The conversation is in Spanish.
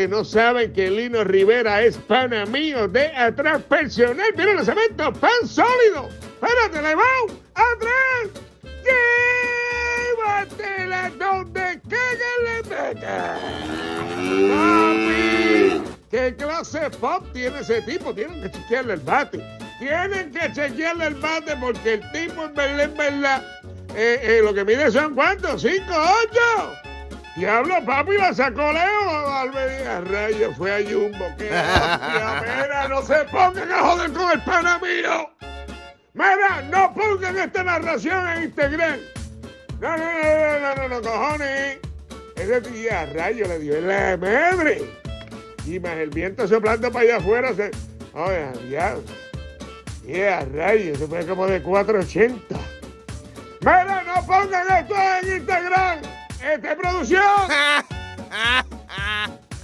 gente no sabe que Lino Rivera es pana mío de atrás personal. Mira los cementos, pan sólido. Párate, Levao, atrás. Llévatela donde caiga la meta. ¡Papi! ¿Qué clase de pop tiene ese tipo? Tienen que chequearle el bate. Tienen que chequearle el bate porque el tipo en verdad, lo que mide son ¿cuántos? 5'8". Diablo, papi, la sacó Leo Valverde. A rayos, fue a Jumbo. ¡Qué hostia! Mira, no se pongan a joder con el pana mío. Mira, no pongan esta narración en Instagram. No, cojones. Ese día a rayos le dio en la madre. Y más el viento soplando para allá afuera. Oye, diablo. Y a rayos, se fue como de 480. Mira, no pongan esto en Instagram. Producción.